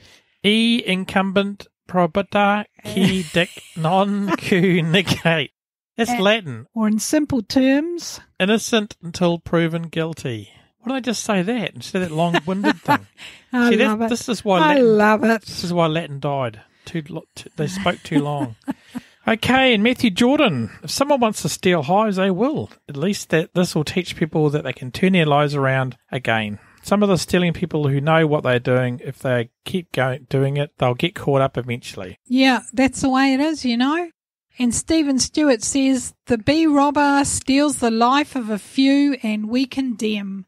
E incumbent probita qui dic non qui negate. That's At, Latin. Or in simple terms, innocent until proven guilty. Why did I just say that instead of that long-winded thing? I See, love it. This is why Latin, I love it. This is why Latin died. too lo too, they spoke too long. Okay, and Matthew Jordan, if someone wants to steal hives, they will. At least that this will teach people that they can turn their lives around again. Some of the stealing people who know what they're doing, if they keep going, doing it, they'll get caught up eventually. Yeah, that's the way it is, you know. And Stephen Stewart says, the bee robber steals the life of a few and we condemn.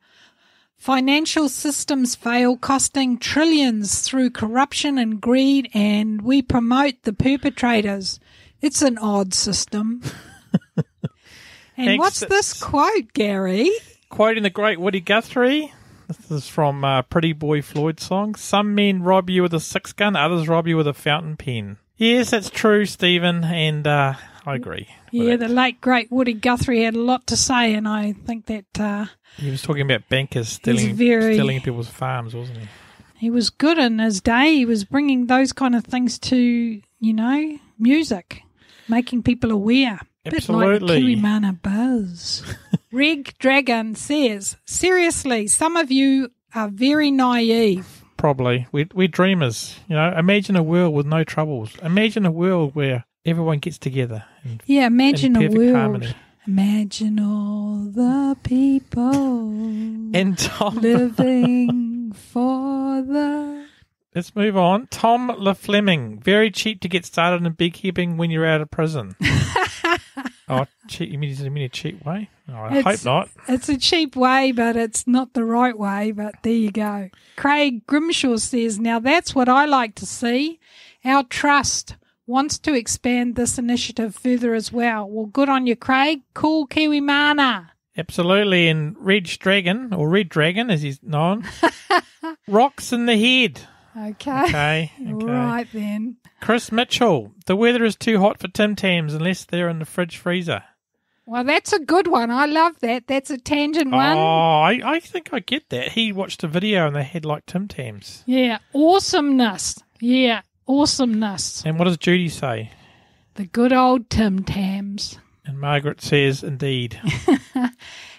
Financial systems fail, costing trillions through corruption and greed, and we promote the perpetrators. It's an odd system. And what's this quote, Gary? Quoting the great Woody Guthrie. This is from uh, Pretty Boy Floyd's song. Some men rob you with a six gun, others rob you with a fountain pen. Yes, that's true, Stephen, and uh, I agree. Yeah, the late, great Woody Guthrie had a lot to say, and I think that... Uh, he was talking about bankers stealing, very, stealing people's farms, wasn't he? He was good in his day. He was bringing those kind of things to, you know, music, making people aware. Absolutely. A bit like the Kiwimana buzz. Red Dragon says, seriously, some of you are very naive. Probably. We're, we're dreamers. You know, imagine a world with no troubles. Imagine a world where everyone gets together. And, yeah, imagine in a world. Harmony. Imagine all the people and Tom living for the... Let's move on. Tom LaFleming. Very cheap to get started in beekeeping when you're out of prison. Oh, cheap, you mean it's a cheap way? Oh, I it's, hope not. It's a cheap way, but it's not the right way, but there you go. Craig Grimshaw says, now that's what I like to see. Our trust wants to expand this initiative further as well. Well, good on you, Craig. Cool Kiwimana. Absolutely. And Red Dragon, or Red Dragon as he's known, rocks in the head. Okay. Okay. Okay. Right then. Chris Mitchell, the weather is too hot for Tim Tams unless they're in the fridge freezer. Well, that's a good one. I love that. That's a tangent oh, one. Oh, I, I think I get that. He watched a video and they had like Tim Tams. Yeah. Awesomeness. Yeah. Awesomeness. And what does Judy say? The good old Tim Tams. And Margaret says, indeed.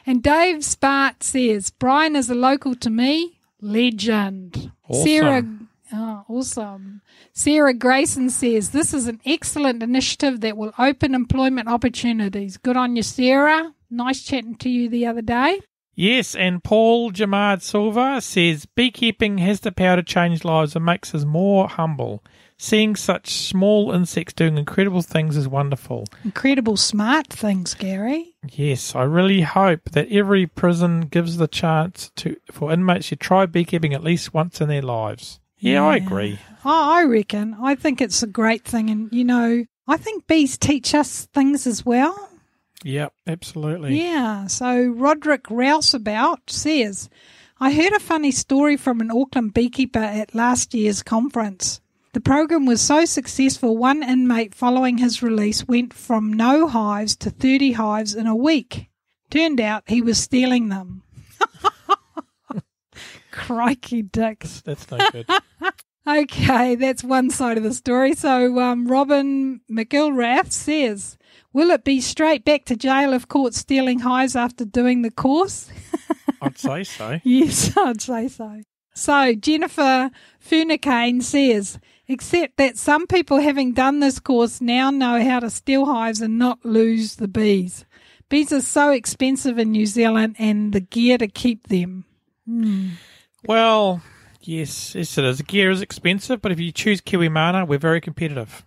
And Dave Spart says, Brian is a local to me. Legend. Awesome. Sarah, oh, awesome. Sarah Grayson says, this is an excellent initiative that will open employment opportunities. Good on you, Sarah. Nice chatting to you the other day. Yes, and Paul Jamad Silva says, beekeeping has the power to change lives and makes us more humble. Seeing such small insects doing incredible things is wonderful. Incredible smart things, Gary. Yes, I really hope that every prison gives the chance to for inmates to try beekeeping at least once in their lives. Yeah, yeah. I agree. Oh, I reckon. I think it's a great thing. And, you know, I think bees teach us things as well. Yep, absolutely. Yeah, so Roderick Rouseabout says, I heard a funny story from an Auckland beekeeper at last year's conference. The program was so successful, one inmate following his release went from no hives to thirty hives in a week. Turned out he was stealing them. Crikey dicks. That's no good. Okay, that's one side of the story. So um, Robin McGillrath says, will it be straight back to jail if caught stealing hives after doing the course? I'd say so. Yes, I'd say so. So Jennifer Furnacane says, except that some people having done this course now know how to steal hives and not lose the bees. Bees are so expensive in New Zealand and the gear to keep them. Mm. Well, yes, yes it is. The gear is expensive, but if you choose Kiwimana, we're very competitive.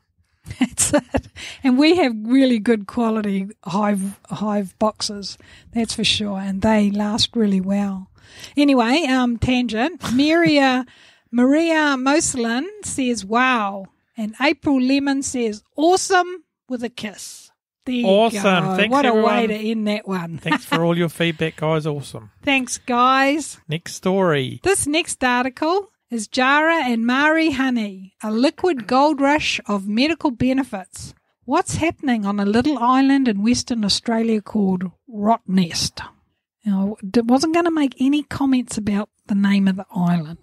That's it. And we have really good quality hive, hive boxes, that's for sure, and they last really well. Anyway, um, tangent. Maria, Maria Moselin says, wow. And April Lemon says, awesome with a kiss. There awesome. You go. Thanks, what everyone. A way to end that one. Thanks for all your feedback, guys. Awesome. Thanks, guys. Next story. This next article is Jarrah and Marri Honey, a liquid gold rush of medical benefits. What's happening on a little island in Western Australia called Rottnest? I wasn't going to make any comments about the name of the island,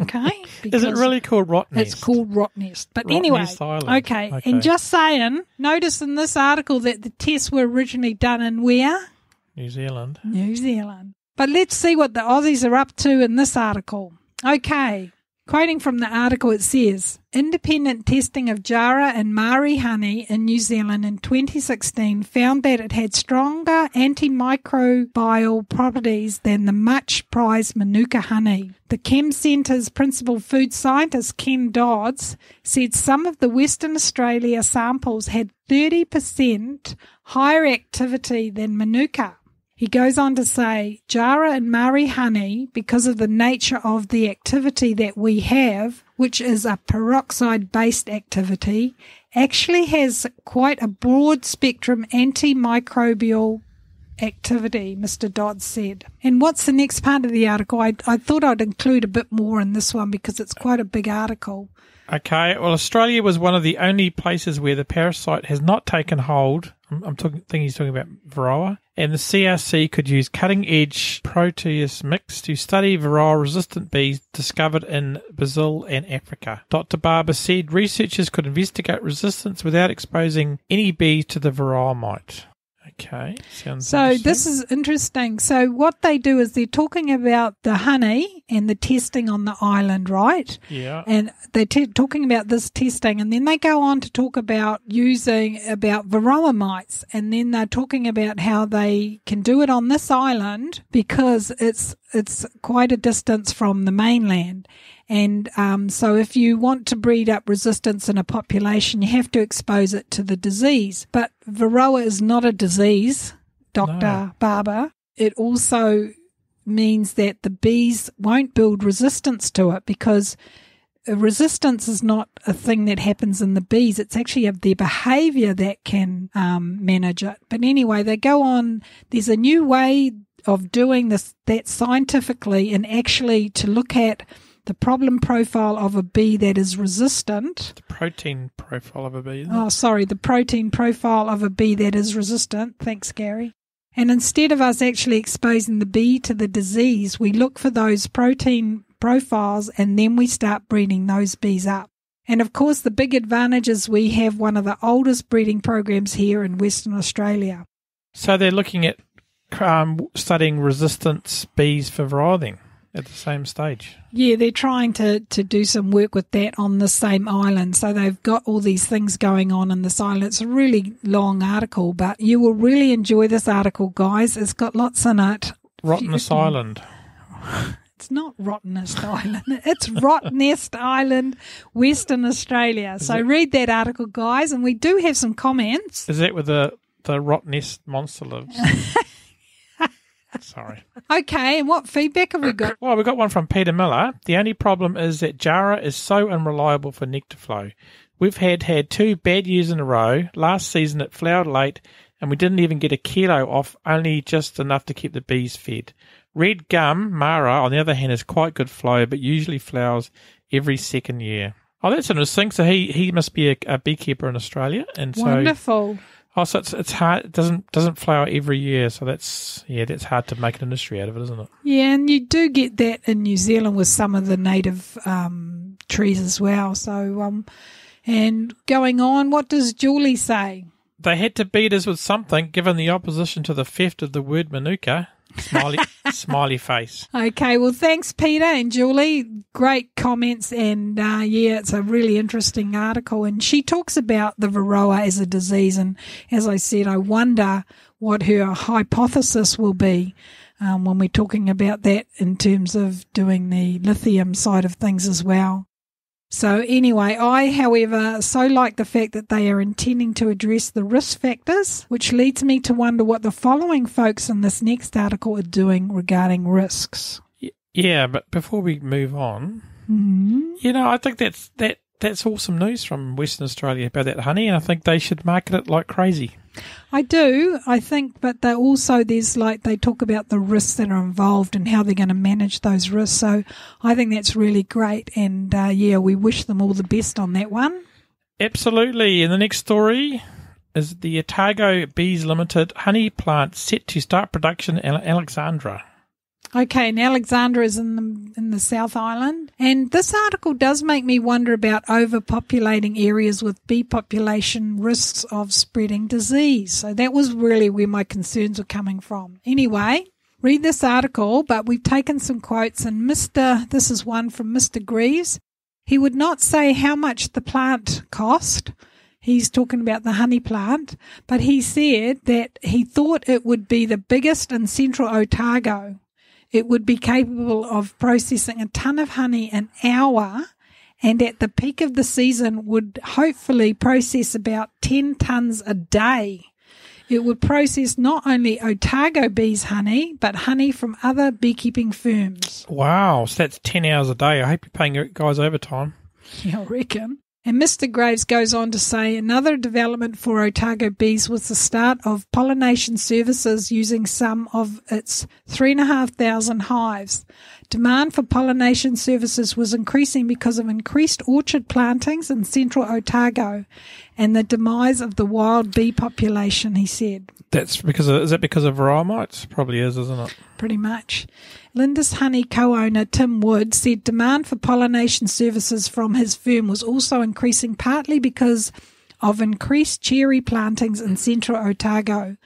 okay? Is it really called Rottnest? It's called Rottnest. But Rottnest anyway, Island. Okay, okay, and just saying, notice in this article that the tests were originally done in where? New Zealand. New Zealand. But let's see what the Aussies are up to in this article. Okay, Quoting from the article, it says, independent testing of Jarrah and marri honey in New Zealand in twenty sixteen found that it had stronger antimicrobial properties than the much-prized Manuka honey. The Chem Centre's principal food scientist, Ken Dodds, said some of the Western Australia samples had thirty percent higher activity than Manuka. He goes on to say, Jarrah and marri honey, because of the nature of the activity that we have, which is a peroxide-based activity, actually has quite a broad-spectrum antimicrobial activity, Mister Dodds said. And what's the next part of the article? I, I thought I'd include a bit more in this one because it's quite a big article. Okay, well, Australia was one of the only places where the parasite has not taken hold. I'm, I'm talking, thinking he's talking about Varroa. And the C R C could use cutting-edge protease mix to study varroa-resistant bees discovered in Brazil and Africa. Doctor Barber said researchers could investigate resistance without exposing any bee to the varroa mite. Okay, sounds so this is interesting. So what they do is they're talking about the honey and the testing on the island, right? Yeah. And they're t- talking about this testing, and then they go on to talk about using about varroa mites, and then they're talking about how they can do it on this island because it's it's quite a distance from the mainland. And um, so if you want to breed up resistance in a population, you have to expose it to the disease. But varroa is not a disease, Doctor No. Barber. It also means that the bees won't build resistance to it because resistance is not a thing that happens in the bees. It's actually of their behaviour that can um, manage it. But anyway, they go on. There's a new way of doing this that scientifically and actually to look at the problem profile of a bee that is resistant. The protein profile of a bee. Oh, sorry, the protein profile of a bee that is resistant. Thanks, Gary. And instead of us actually exposing the bee to the disease, we look for those protein profiles and then we start breeding those bees up. And of course, the big advantage is we have one of the oldest breeding programs here in Western Australia. So they're looking at um, studying resistance bees for varroa then? At the same stage. Yeah, they're trying to, to do some work with that on the same island. So they've got all these things going on in this island. It's a really long article, but you will really enjoy this article, guys. It's got lots in it. Rottnest you, Island. It's not Rottnest Island. It's Rottnest Island, Western Australia. Is so it, read that article, guys, and we do have some comments. Is that where the, the Rottnest monster lives? Sorry. Okay, and what feedback have we got? Well, we got one from Peter Miller. The only problem is that Jarrah is so unreliable for nectar flow. We've had, had two bad years in a row. Last season it flowered late, and we didn't even get a kilo off, only just enough to keep the bees fed. Red gum, Mara, on the other hand, is quite good flow, but usually flowers every second year. Oh, that's interesting. So he, he must be a, a beekeeper in Australia. And so wonderful. Oh, so it's it's hard. It doesn't doesn't flower every year, so that's yeah, that's hard to make an industry out of it, isn't it? Yeah, and you do get that in New Zealand with some of the native um, trees as well. So, um, and going on, what does Julie say? They had to beat us with something, given the opposition to the theft of the word Manuka. Smiley, smiley face. Okay, well, thanks, Peter and Julie. Great comments, and uh, yeah, it's a really interesting article. And she talks about the varroa as a disease, and as I said, I wonder what her hypothesis will be um, when we're talking about that in terms of doing the lithium side of things as well. So anyway, I, however, so like the fact that they are intending to address the risk factors, which leads me to wonder what the following folks in this next article are doing regarding risks. Yeah, but before we move on, mm-hmm. you know, I think that's that that's awesome news from Western Australia about that honey, and I think they should market it like crazy. I do, I think, but they also, there's like, they talk about the risks that are involved and how they're going to manage those risks. So I think that's really great. And uh, yeah, we wish them all the best on that one. Absolutely. And the next story is the Otago Bees Limited honey plant set to start production in Alexandra. Okay, and Alexandra is in the, in the South Island. And this article does make me wonder about overpopulating areas with bee population risks of spreading disease. So that was really where my concerns were coming from. Anyway, read this article, but we've taken some quotes, and Mister this is one from Mister Greaves. He would not say how much the plant cost. He's talking about the honey plant, but he said that he thought it would be the biggest in central Otago. It would be capable of processing a ton of honey an hour, and at the peak of the season would hopefully process about ten tonnes a day. It would process not only Otago bees' honey, but honey from other beekeeping firms. Wow, so that's ten hours a day. I hope you're paying your guys overtime. Yeah, I reckon. And Mister Graves goes on to say another development for Otago bees was the start of pollination services using some of its three thousand five hundred hives. Demand for pollination services was increasing because of increased orchard plantings in central Otago and the demise of the wild bee population, he said. That's because of, is that because of varroa mites? Probably is, isn't it? Pretty much. Linda's Honey co-owner Tim Wood said demand for pollination services from his firm was also increasing, partly because of increased cherry plantings in central Otago,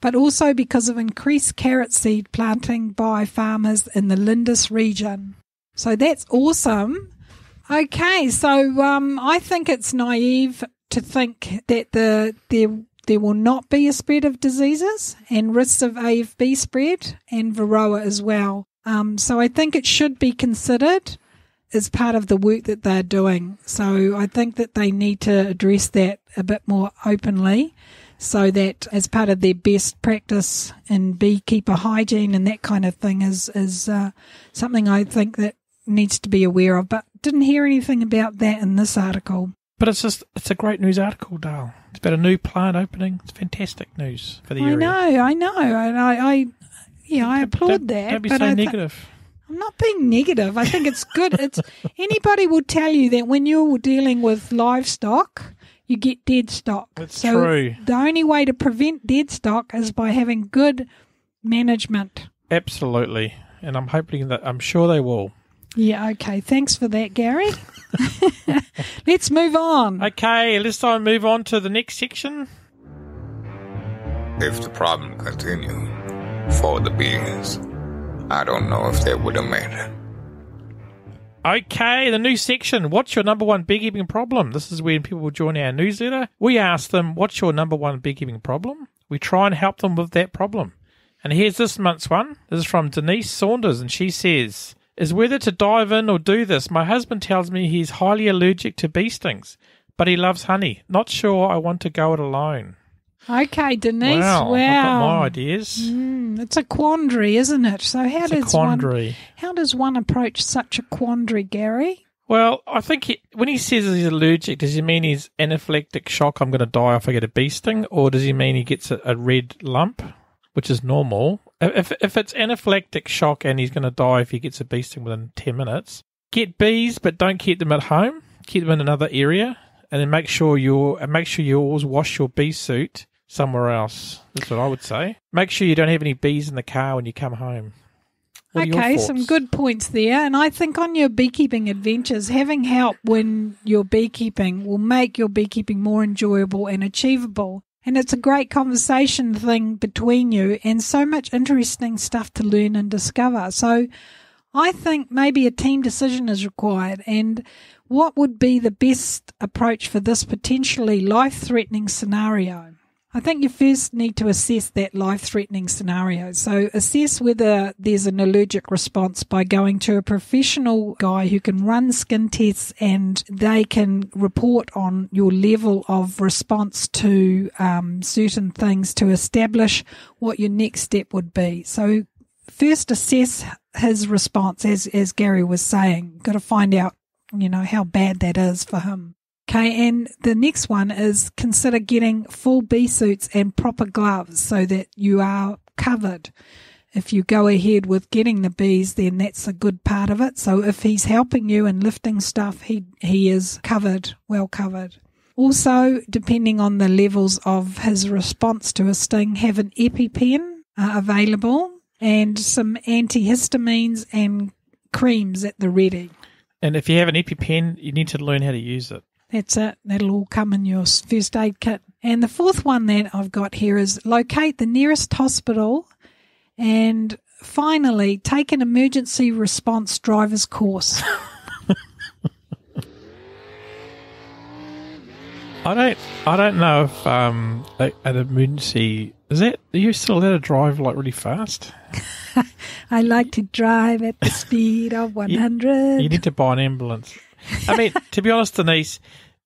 but also because of increased carrot seed planting by farmers in the Lindis region. So that's awesome. Okay, so um, I think it's naive to think that the there there will not be a spread of diseases and risks of A F B spread and varroa as well. Um, so I think it should be considered as part of the work that they're doing. So I think that they need to address that a bit more openly so that as part of their best practice in beekeeper hygiene and that kind of thing is, is uh, something I think that needs to be aware of. But didn't hear anything about that in this article. But it's just, it's a great news article, Dale. It's about a new plant opening. It's fantastic news for the I area. I know, I know. And I, I yeah, I don't, applaud don't, that. Don't be but so I negative. Th- I'm not being negative. I think it's good. It's anybody will tell you that when you're dealing with livestock, you get dead stock. That's so true. The only way to prevent dead stock is by having good management. Absolutely. And I'm hoping that I'm sure they will. Yeah, okay. Thanks for that, Gary. Let's move on. Okay, let's try and move on to the next section. If the problem continued for the bees, I don't know if they would have made it. Okay, the new section. What's your number one beekeeping problem? This is when people will join our newsletter. We ask them, what's your number one beekeeping problem? We try and help them with that problem. And here's this month's one. This is from Denise Saunders, and she says, is whether to dive in or do this. My husband tells me he's highly allergic to bee stings, but he loves honey. Not sure I want to go it alone. Okay, Denise. Wow, wow. I've got my ideas. Mm, it's a quandary, isn't it? So how it's does quandary. one how does one approach such a quandary, Gary? Well, I think he, when he says he's allergic, does he mean he's anaphylactic shock? I'm going to die if I get a bee sting, or does he mean he gets a, a red lump, which is normal? If if it's anaphylactic shock and he's going to die if he gets a bee sting within ten minutes, get bees, but don't keep them at home. Keep them in another area, and then make sure you make sure you always wash your bee suit somewhere else. That's what I would say. Make sure you don't have any bees in the car when you come home. What okay, some good points there. And I think on your beekeeping adventures, having help when you're beekeeping will make your beekeeping more enjoyable and achievable. And it's a great conversation thing between you and so much interesting stuff to learn and discover. So I think maybe a team decision is required. And what would be the best approach for this potentially life-threatening scenario? I think you first need to assess that life-threatening scenario. So assess whether there's an allergic response by going to a professional guy who can run skin tests and they can report on your level of response to um, certain things to establish what your next step would be. So first assess his response, as, as Gary was saying. Got to find out, you know, how bad that is for him. Okay, and the next one is consider getting full bee suits and proper gloves so that you are covered. If you go ahead with getting the bees, then that's a good part of it. So if he's helping you and lifting stuff, he he is covered, well covered. Also, depending on the levels of his response to a sting, have an EpiPen uh, available and some antihistamines and creams at the ready. And if you have an EpiPen, you need to learn how to use it. That's it. That'll all come in your first aid kit. And the fourth one that I've got here is locate the nearest hospital and finally, take an emergency response driver's course. I don't. I don't know if um, a, an emergency is that. Are you still allowed to drive like really fast? I like to drive at the speed of one hundred. You, you need to buy an ambulance. I mean, to be honest, Denise,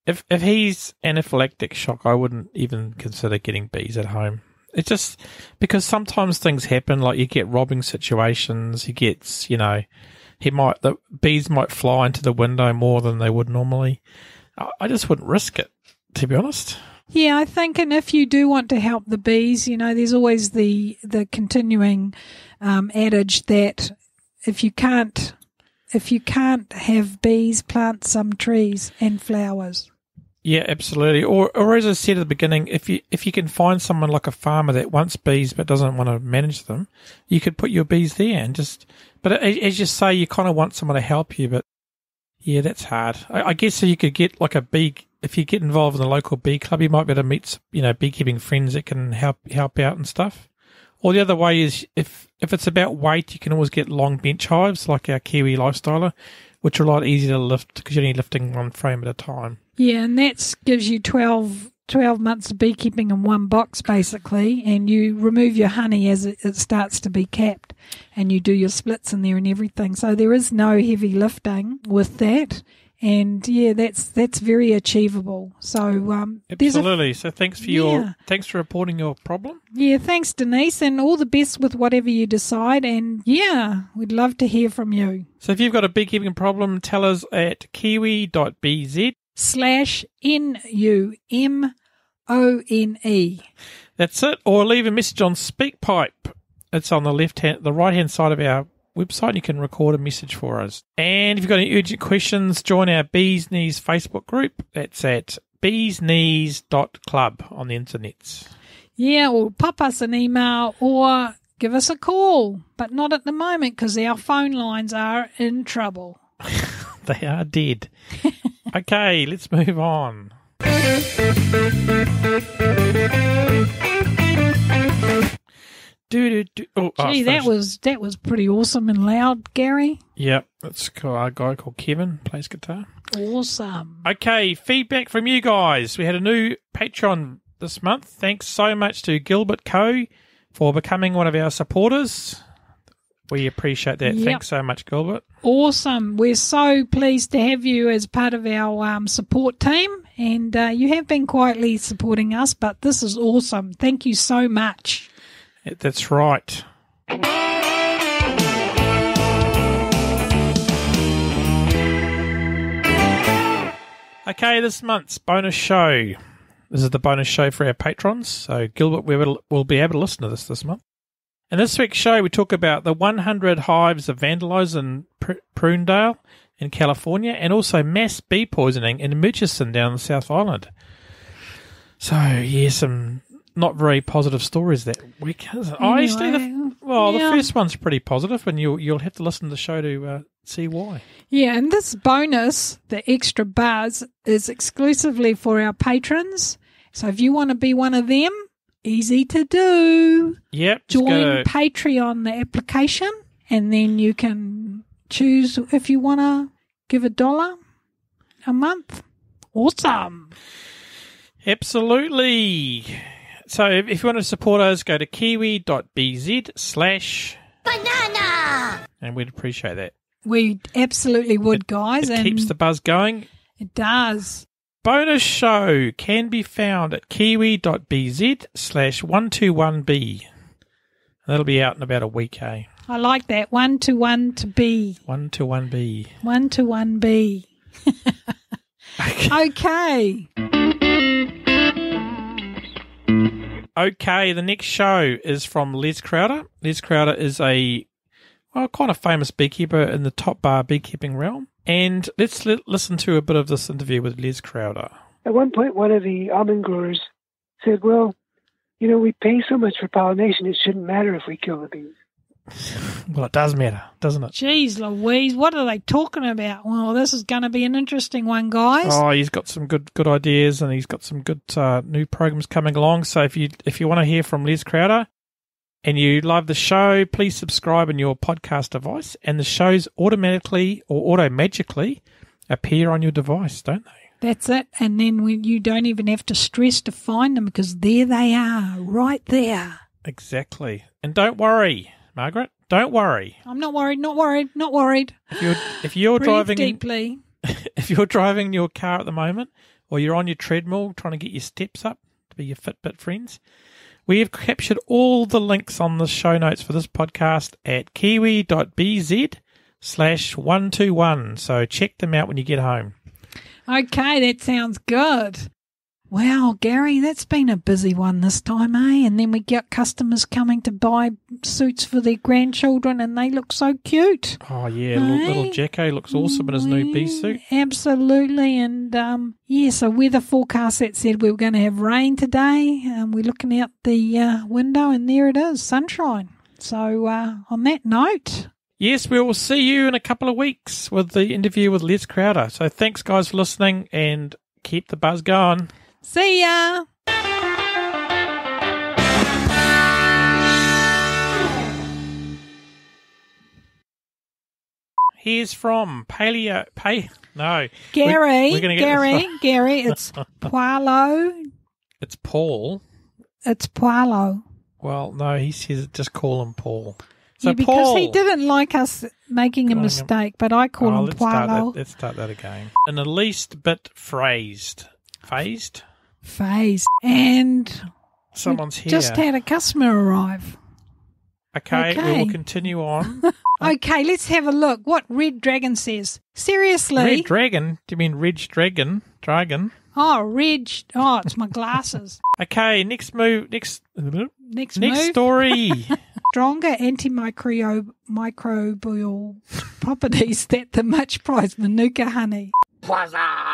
if if he's anaphylactic shock, I wouldn't even consider getting bees at home. It's just because sometimes things happen. Like you get robbing situations. He gets, you know, he might the bees might fly into the window more than they would normally. I, I just wouldn't risk it, to be honest. Yeah, I think, and if you do want to help the bees, you know, there's always the, the continuing um, adage that if you can't if you can't have bees, plant some trees and flowers. Yeah, absolutely. Or, or as I said at the beginning, if you if you can find someone like a farmer that wants bees but doesn't want to manage them, you could put your bees there and just. But as you say, you kind of want someone to help you, but yeah, that's hard. I, I guess so. You could get like a bee. If you get involved in the local bee club, you might be able to meet, you know, beekeeping friends that can help help out and stuff. Or the other way is if if it's about weight, you can always get long bench hives like our Kiwi Lifestyler, which are a lot easier to lift because you're only lifting one frame at a time. Yeah, and that gives you twelve, twelve months of beekeeping in one box basically, and you remove your honey as it, it starts to be capped, and you do your splits in there and everything. So there is no heavy lifting with that. And yeah, that's that's very achievable. So um, absolutely. A, so thanks for yeah. your thanks for reporting your problem. Yeah, thanks, Denise, and all the best with whatever you decide. And yeah, we'd love to hear from you. So if you've got a beekeeping problem, tell us at kiwi dot b z slash n u m o n e. That's it. Or leave a message on SpeakPipe. It's on the left hand, the right hand side of our website, and you can record a message for us. And if you've got any urgent questions, join our Bees Knees Facebook group. That's at bees knees dot club on the internet. Yeah, or pop us an email or give us a call, but not at the moment because our phone lines are in trouble. They are dead. Okay, let's move on. Do, do, do. Oh, Gee, oh, that was that was pretty awesome and loud, Gary. Yep, that's cool. A guy called Kevin plays guitar. Awesome. Okay, feedback from you guys. We had a new Patreon this month. Thanks so much to Gilbert Coe for becoming one of our supporters. We appreciate that. Yep. Thanks so much, Gilbert. Awesome. We're so pleased to have you as part of our um, support team. And uh, you have been quietly supporting us, but this is awesome. Thank you so much. That's right. Okay, this month's bonus show. This is the bonus show for our patrons. So, Gilbert, we will, will be able to listen to this this month. In this week's show, we talk about the one hundred hives of vandalism in Pr Prunedale in California, and also mass bee poisoning in Murchison down the South Island. So, yeah, some not very positive stories that week. Anyway, I see the, well, yeah. The first one's pretty positive, and you'll, you'll have to listen to the show to uh, see why. Yeah, and this bonus, the extra buzz, is exclusively for our patrons. So if you want to be one of them, easy to do. Yep. Join Patreon, the application, and then you can choose if you want to give a dollar a month. Awesome. Absolutely. So if you want to support us, go to kiwi dot b z slash banana. And we'd appreciate that. We absolutely would, guys. It, it and keeps the buzz going. It does. Bonus show can be found at kiwi dot b z slash one two one b. That'll be out in about a week, eh? I like that. one two one to b. one two one b. one two one b. Okay. Okay. Okay, the next show is from Les Crowder. Les Crowder is a well, kind of famous beekeeper in the top bar beekeeping realm. And let's li listen to a bit of this interview with Les Crowder. At one point, one of the almond growers said, well, you know, we pay so much for pollination, it shouldn't matter if we kill the bees. Well, it does matter, doesn't it? Jeez Louise, what are they talking about? Well, this is going to be an interesting one, guys. Oh, he's got some good good ideas, and he's got some good uh, new programs coming along. So if you if you want to hear from Les Crowder, and you love the show, please subscribe on your podcast device, and the shows automatically or automagically appear on your device, don't they? That's it. And then we, you don't even have to stress to find them because there they are, right there. Exactly. And don't worry, Margaret. Don't worry. I'm not worried, not worried, not worried. If you're, if you're driving deeply. If you're driving your car at the moment, or you're on your treadmill trying to get your steps up to be your Fitbit friends, we have captured all the links on the show notes for this podcast at kiwi dot b z slash one two one. So check them out when you get home. Okay, that sounds good. Wow, Gary, that's been a busy one this time, eh? And then we get customers coming to buy suits for their grandchildren and they look so cute. Oh, yeah, eh? little, little Jacko looks awesome in his yeah, new bee suit. Absolutely, and um, yes, a weather forecast that said we were going to have rain today. Um, we're looking out the uh, window and there it is, sunshine. So uh, on that note... Yes, we will see you in a couple of weeks with the interview with Les Crowder. So thanks, guys, for listening and keep the buzz going. See ya! Here's from Paleo... Pay, no. Gary, we're, we're get Gary, Gary, it's Paulo. It's Paul. It's Paulo. Well, no, he says just call him Paul. So yeah, because Paul, he didn't like us making a mistake, him, but I call oh, him let's Paulo. Start that, let's start that again. In the least bit phrased. Phased? Phased. And someone's here. Just had a customer arrive. Okay, okay. We will continue on. Okay, let's have a look. What Red Dragon says. Seriously? Red Dragon? Do you mean Red Dragon? Dragon? Oh, Red. Oh, it's my glasses. Okay, next move. Next, next, next move. Story. Stronger antimicrobial properties that the much prized Manuka honey. What's up?